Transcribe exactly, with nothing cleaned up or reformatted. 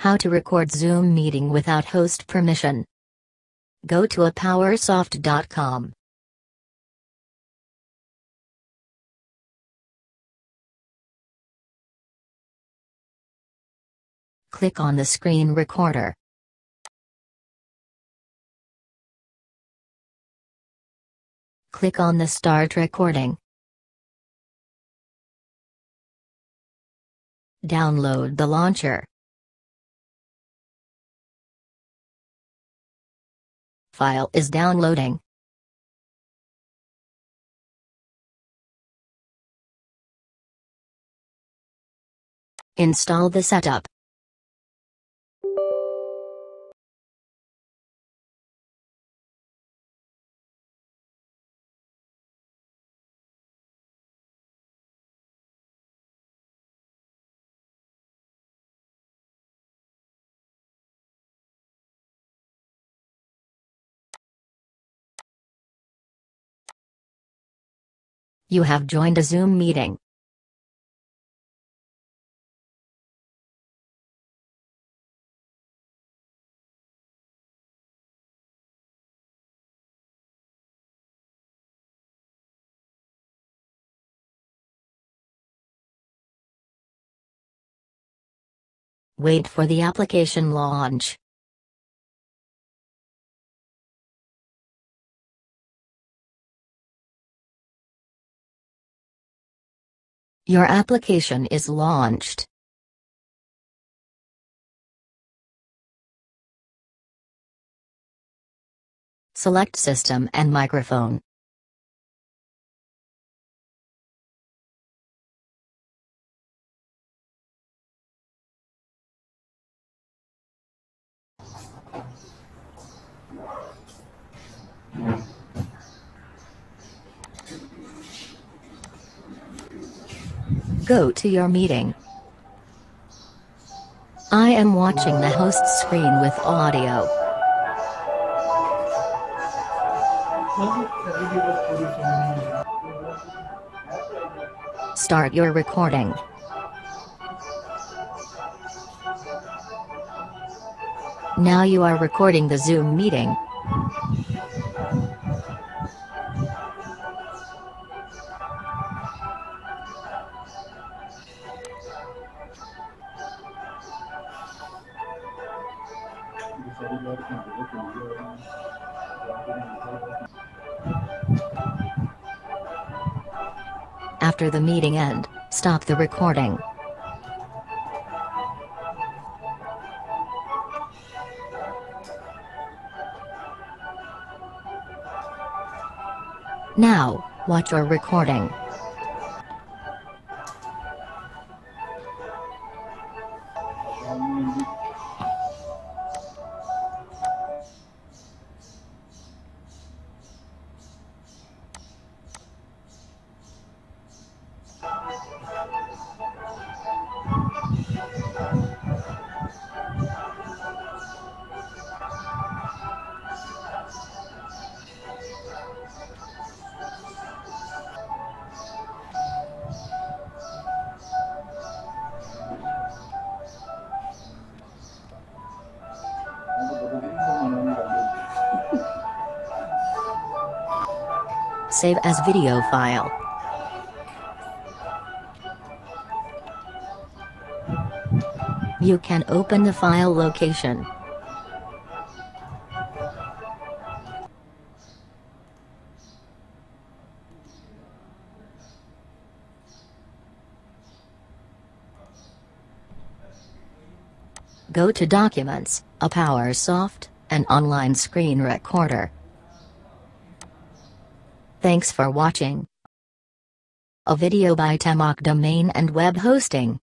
How to record Zoom meeting without host permission. Go to a powersoft dot com. Click on the screen recorder. Click on the Start Recording. Download the launcher. File is downloading. Install the setup. You have joined a Zoom meeting. Wait for the application launch. Your application is launched. Select System and Microphone. Go to your meeting. I am watching the host screen with audio. Start your recording. Now you are recording the Zoom meeting. After the meeting end, stop the recording. Now, watch your recording. Save as video file. You can open the file location. Go to Documents, a PowerSoft, an online screen recorder. Thanks for watching. A video by Temok Domain and Web Hosting.